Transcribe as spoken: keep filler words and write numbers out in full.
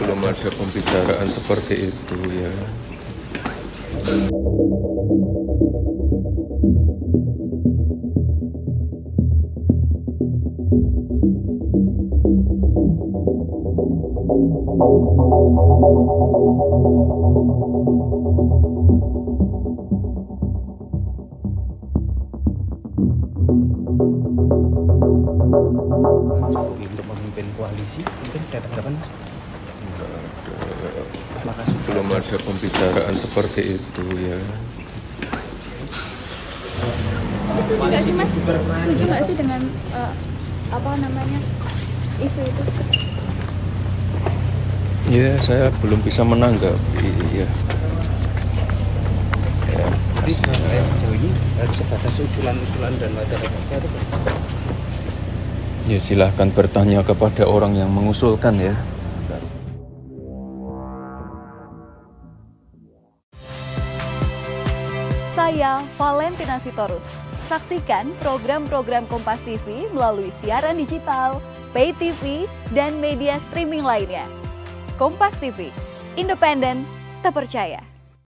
belum ada pembicaraan seperti itu ya. Untuk memimpin koalisi mungkin datang kapan, Mas? Enggak ada. Makasih. Belum ada pembicaraan seperti itu ya. Setuju nggak sih, Mas? Setuju nggak sih dengan uh, apa namanya isu itu? Ya, saya belum bisa menanggapi ya. Ya. Jadi saya sejauh ini harus sebatas usulan-usulan dan wacana saja. Ya, silahkan bertanya kepada orang yang mengusulkan ya. Saya Valentina Sitorus. Saksikan program-program Kompas T V melalui siaran digital, pay T V, dan media streaming lainnya. Kompas T V, independen, terpercaya.